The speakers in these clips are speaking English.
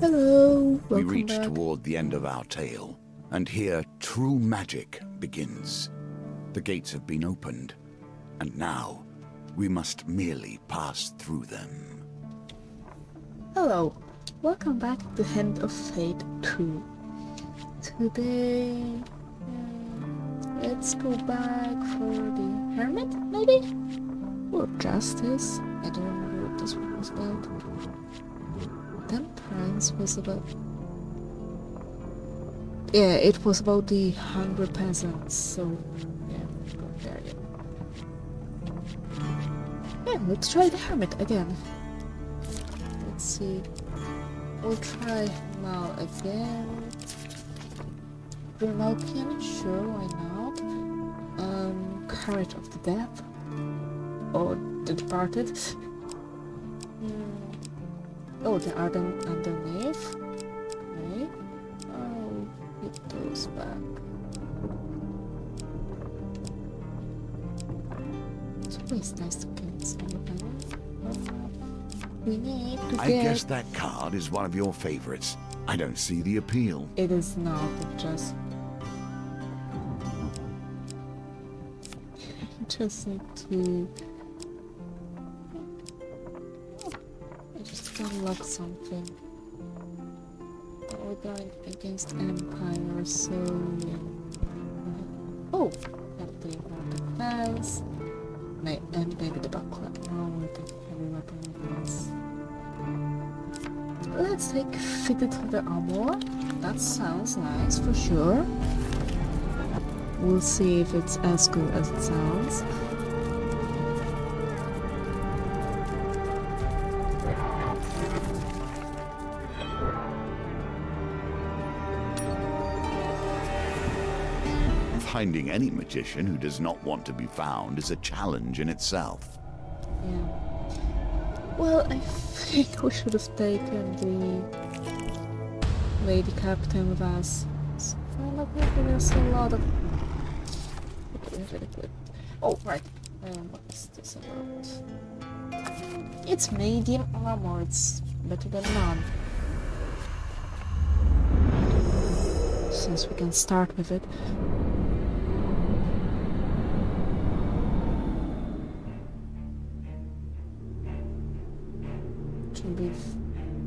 Hello. We reach toward the end of our tale, and here true magic begins. The gates have been opened, and now we must merely pass through them. Hello. Welcome back to Hand of Fate 2. Today, let's go back for the Hermit, maybe? Or Justice. I don't remember what this one was about. Temperance was about... yeah, it was about the hungry peasants, so... yeah, we'll go there again. Yeah, let's try the Hermit again. Let's see... we'll try Mal again. Remote, sure, why not? Courage of the Death. Or the Departed. Oh, the Arden underneath. Okay. I'll get those back. It's always nice to get some of them. We need to I guess that card is one of your favorites. I don't see the appeal. It is not, it just need to... I just unlocked something. But we're going against Empire, so... oh! Got the defense. And maybe the Buckler. Now we can heavy weapon defense. Let's take fitted leather armor. That sounds nice for sure. We'll see if it's as good as it sounds. Finding any magician who does not want to be found is a challenge in itself. Yeah. Well, I think we should have taken the Lady Captain with us. So I'm not thinking there's a lot of... oh, right. What is this about? It's medium armor. It's better than none. Since we can start with it.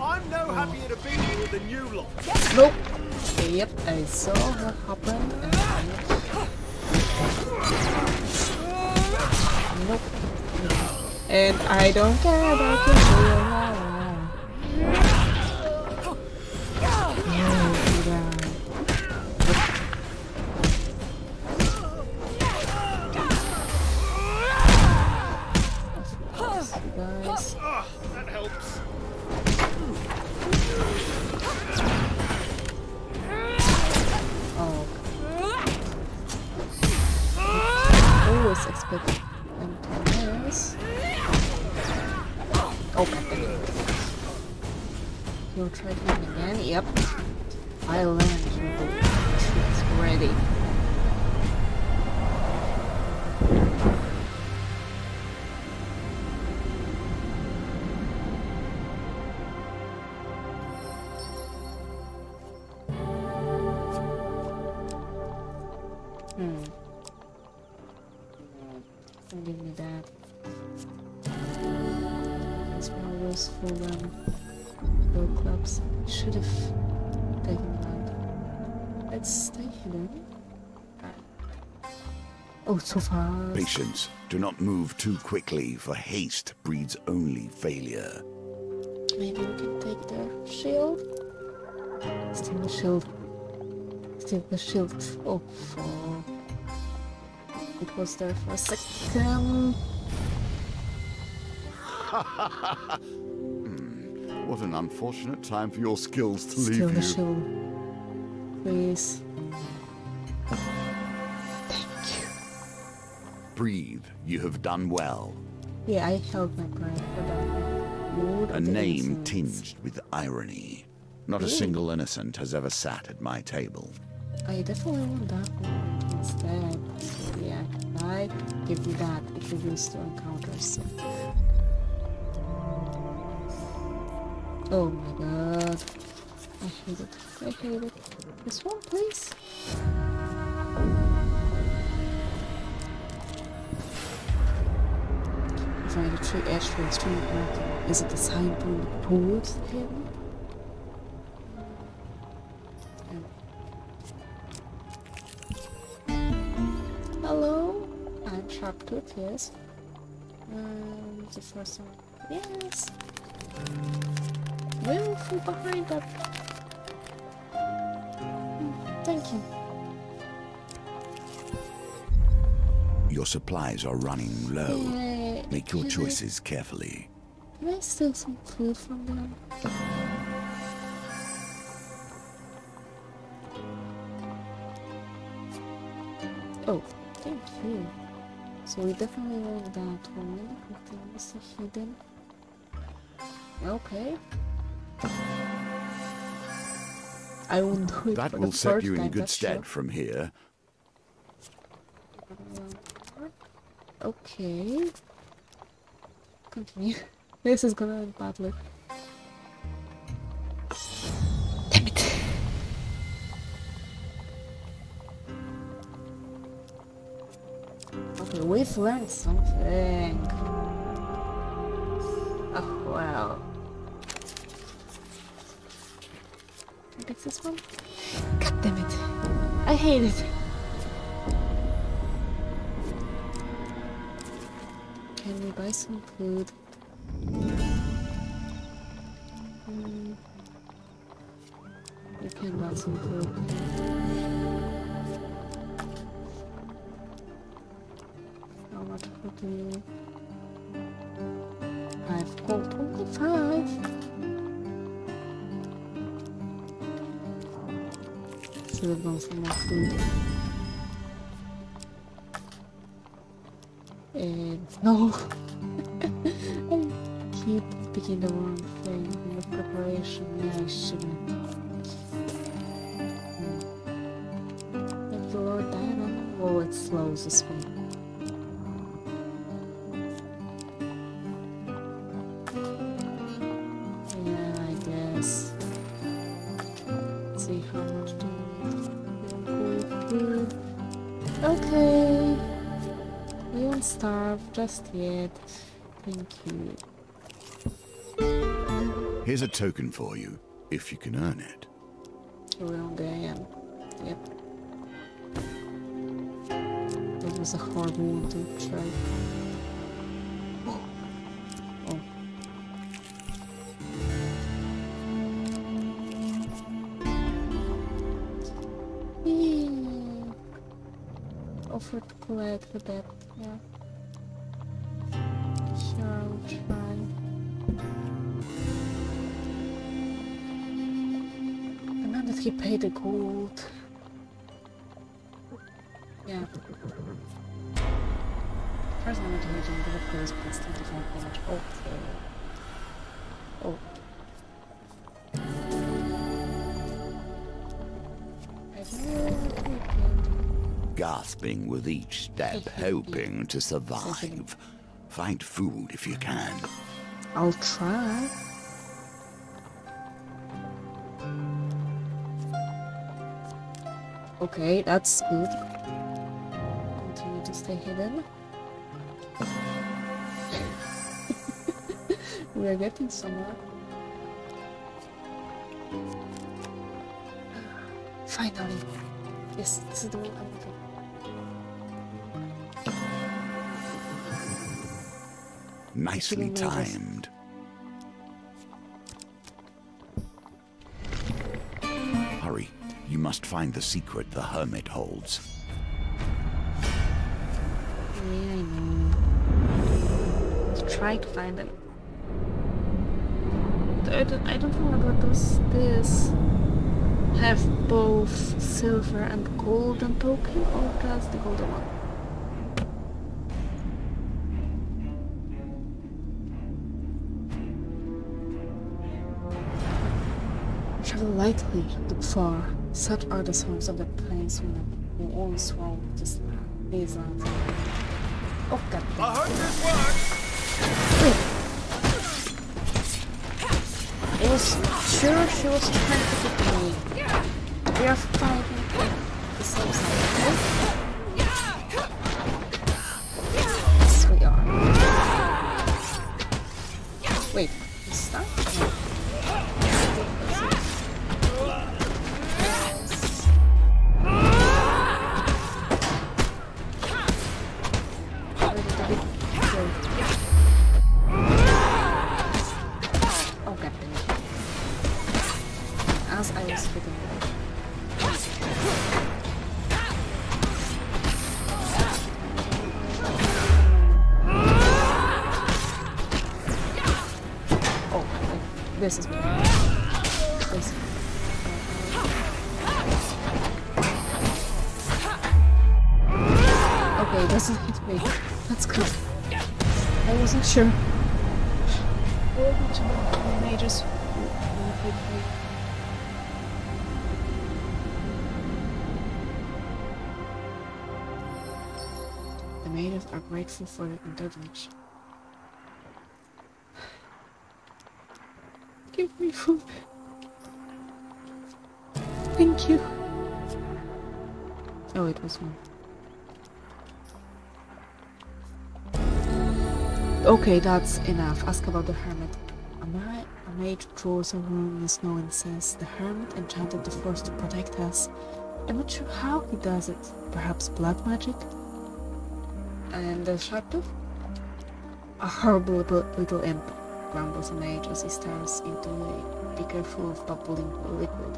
I'm no happier to be here with the new lot. Nope. Yep, I saw what happened. And... nope. And I don't care about this. Oh, so fast. Patience. Do not move too quickly, for haste breeds only failure. Maybe we can take the shield. Steal the shield. Steal the shield. Oh, fuck. It was there for a second. What an unfortunate time for your skills to leave you. Steal the shield. Please. Breathe, you have done well. Yeah, I held my breath for that. A name tinged with irony. Not a single innocent has ever sat at my table. I definitely want that one instead. Yeah, I give you that if you use to encounter something. Oh my god. I hate it. I hate it. This one, please. Find a tree ash for a stream. Is it a sign from the pools? Hello? I'm sharp tooth, yes. The first one. Yes! Will from behind that. Thank you. Your supplies are running low. Yeah. Make your choices carefully. Can I steal some food from them? Oh, thank you. So we definitely want that one. Is it hidden? Okay. I won't do it. That will set you in good stead from here. Okay. Continue. This is gonna end badly. Damn it. Okay, we've learned something. Oh wow. I guess this one? God damn it. I hate it. Can we buy some food? We can buy some food. How much food do you need? 5 gold, only 5! Should have done some more food. And no! I keep picking the wrong thing in the preparation. Yeah, I shouldn't. Thank the Lord, Diana. Well, it slows this one. Yeah, I guess. Let's see how much do we need. Okay! We won't starve just yet. Thank you. Here's a token for you, if you can earn it. Wrong I am. Yep. That was a hard one to try. Oh. Oh. Offered to collect for that. Yeah. Sure, I'll try. The man that he paid the gold. Yeah. First I'm not using the gold, but still different damage. Okay. Oh. Gasping with each step, hoping to survive. Find food if you can. I'll try. Okay, that's good. Continue to stay hidden. We are getting somewhere. Finally. Yes, this is the way I'm going. Nicely timed. Hurry, you must find the secret the hermit holds. Yeah, I know. Let's try to find them. I don't remember those. This have both silver and golden token, or just the golden one? Lightly but far, such are the songs of the plainswoman who always roamed this land. Oh god. A 100 words! was sure she was trying to hit me. We are fighting at the same side. Yes, we are. Wait, is that? This is bad. Okay, it doesn't hit me. That's good. I wasn't sure. Welcome to the mages. The mages are grateful for their indulgence. Give me food. Thank you. Oh, it was me. Okay, that's enough. Ask about the hermit. A mage draws a room in the snow and says, "The hermit enchanted the forest to protect us." I'm not sure how he does it. Perhaps blood magic? And the sharptooth? A horrible little imp, grumbles a mage as he stares into a beaker full of bubbling liquid.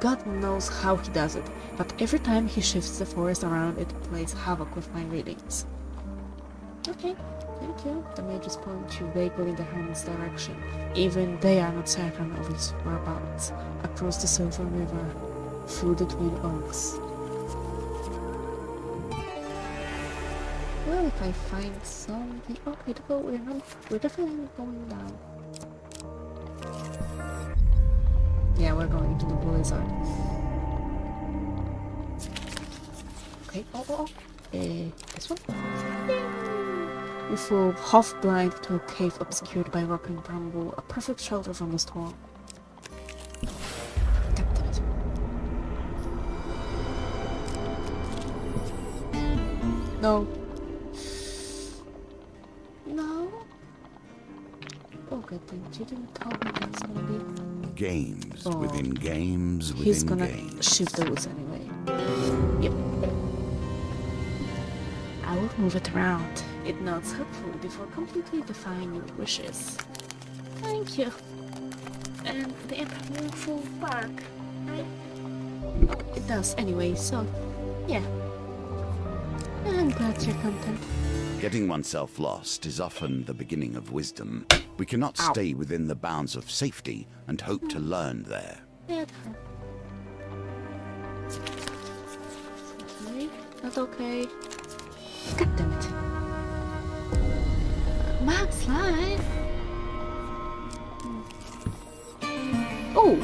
God knows how he does it, but every time he shifts the forest around, it plays havoc with my readings. Okay, thank you. The mages point you vaguely in the hermit's direction. Even they are not certain of its whereabouts. Across the silver river, through the twin oaks. Well, if I find something... Okay, well, we're definitely going down. Yeah, we're going to the blizzard. Okay, this one? Yay! You fall half-blind to a cave obscured by rock and bramble, a perfect shelter from the storm. No. You didn't tell me that's gonna be games within games within he's gonna games. Shoot the woods anyway. Yep. I will move it around. It nods helpfully before completely defying your wishes. Thank you. And the impact will fall back, right? It does anyway, so yeah. I'm glad you're content. Getting oneself lost is often the beginning of wisdom. We cannot stay within the bounds of safety and hope to learn there. Okay, not okay. God damn it. Max life! Oh!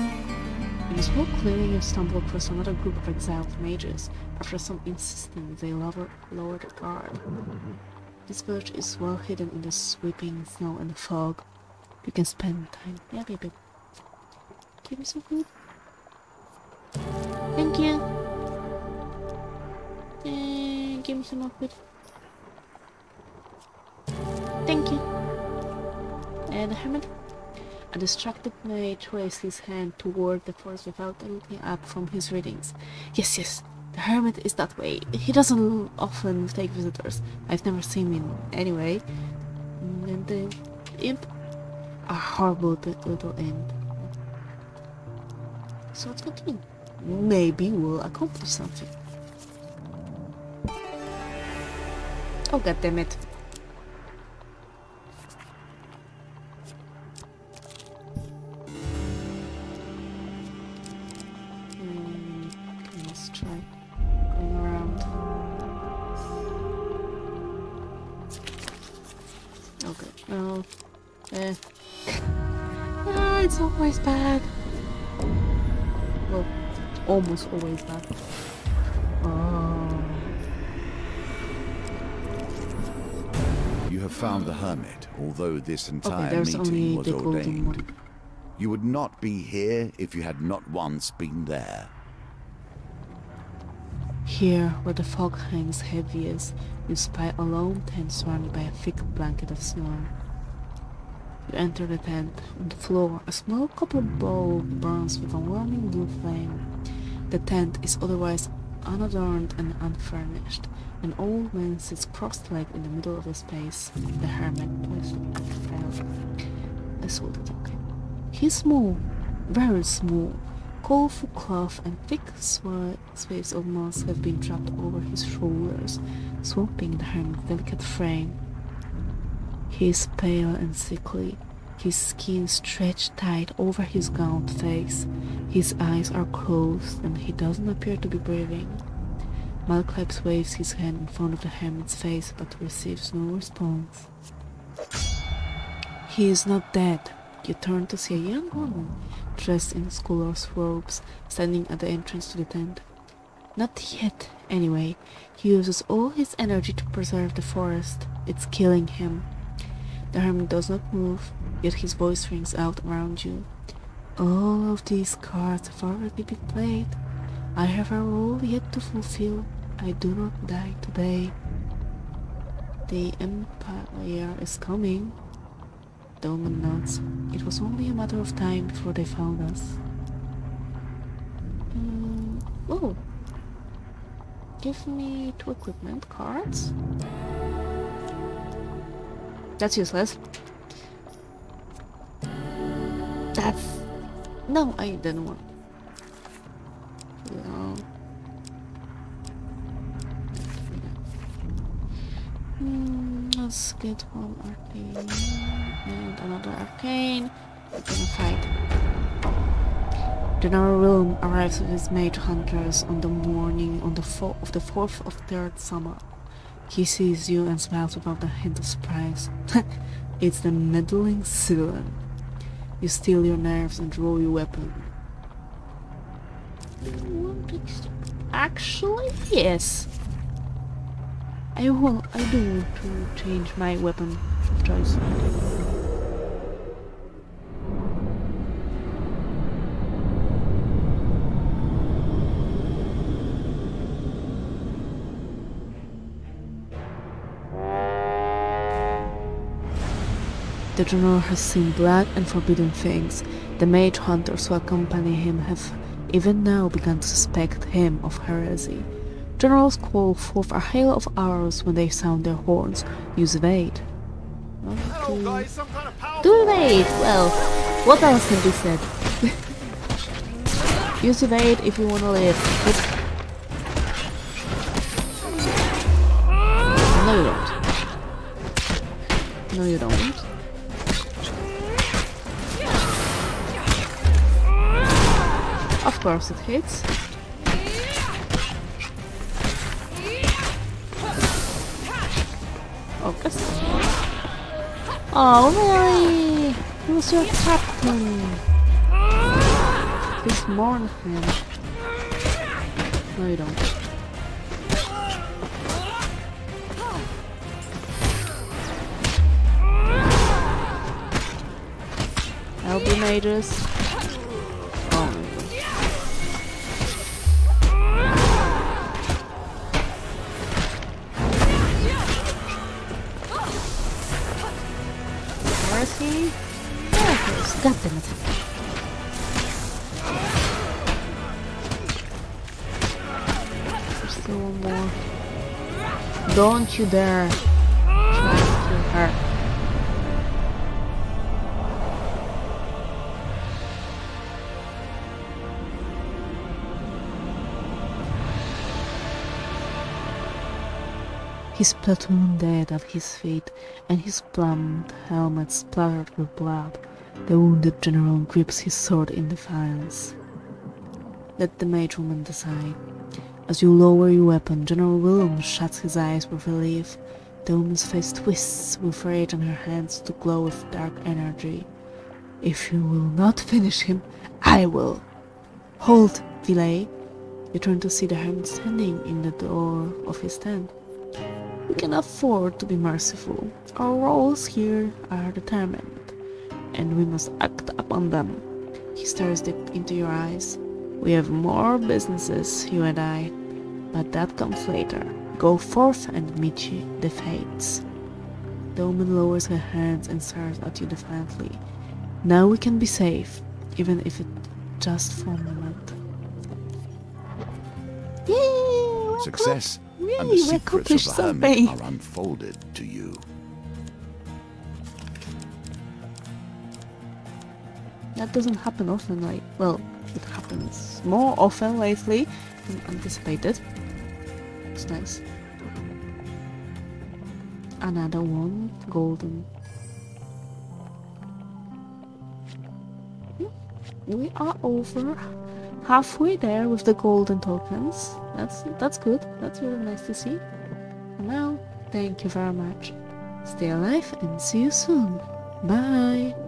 In a small clearing, you stumble across another group of exiled mages. After some insistence, they lower the guard. This village is well hidden in the sweeping snow and fog. You can spend time. Yeah, baby. Give me some food. Thank you. And give me some more food. Thank you. And the hermit. A distracted mage raised his hand toward the forest without looking up from his readings. Yes, yes, the hermit is that way. He doesn't often take visitors. I've never seen him anyway. And the imp? A horrible little imp. So let's continue. Maybe we'll accomplish something. Oh, god damn it. It's always bad. Well, almost always bad. You have found the hermit, although this entire meeting was ordained. You would not be here if you had not once been there. Here, where the fog hangs heaviest, you spy a lone tent surrounded by a thick blanket of snow. You enter the tent. On the floor, a small copper bowl burns with a warming blue flame. The tent is otherwise unadorned and unfurnished. An old man sits cross-legged in the middle of the space. The hermit points at the fire. I saw the dog. He's small, very small. Colorful cloth and thick swathes of moss have been dropped over his shoulders, swamping the hermit's delicate frame. He is pale and sickly, his skin stretched tight over his gaunt face. His eyes are closed and he doesn't appear to be breathing. Malclaps waves his hand in front of the hermit's face but receives no response. He is not dead. You turn to see a young woman dressed in scholar's robes, standing at the entrance to the tent. Not yet, anyway. He uses all his energy to preserve the forest. It's killing him. The hermit does not move, yet his voice rings out around you. All of these cards have already been played. I have a role yet to fulfill. I do not die today. The Empire is coming. The woman nods. It was only a matter of time before they found us. Oh! Give me 2 equipment cards. That's useless. That's... No, I didn't want... No. Let's get one arcane and another arcane. We're gonna fight. General Willem arrives with his mage hunters on the morning of the 4th of 3rd summer. He sees you and smiles without a hint of surprise. It's the meddling civilian. You steal your nerves and draw your weapon. Actually, yes. I do want to change my weapon of choice. The general has seen blood and forbidden things. The mage hunters who accompany him have even now begun to suspect him of heresy. Generals call forth a hail of arrows when they sound their horns. Use evade. Okay. Do evade! Well, what else can be said? Use evade if you wanna live. No, you don't. No, you don't. Of course it hits. Focus. Oh, really? Who's your captain? Please mourn him. No, you don't. I'll be mages. God damn it. There's still one more. Don't you dare try to kill her. His platoon died at his feet, and his plumed helmet splattered with blood. The wounded general grips his sword in defiance. Let the mage woman decide. As you lower your weapon, General Willem shuts his eyes with relief. The woman's face twists with rage and her hands to glow with dark energy. If you will not finish him, I will. Hold, Villay. You turn to see the hermit standing in the door of his tent. We can afford to be merciful. Our roles here are determined. and we must act upon them. He stares deep into your eyes. We have more businesses, you and I, but that comes later. Go forth and meet the fates. The woman lowers her hands and stares at you defiantly. Now we can be safe, even if it's just for a moment. Yay, success and the secrets of the Hermit are unfolded to you. That doesn't happen often, like, well, it happens more often lately than anticipated. It's nice. Another one, golden. We are over halfway there with the golden tokens. That's good. That's really nice to see. And now, thank you very much. Stay alive and see you soon. Bye.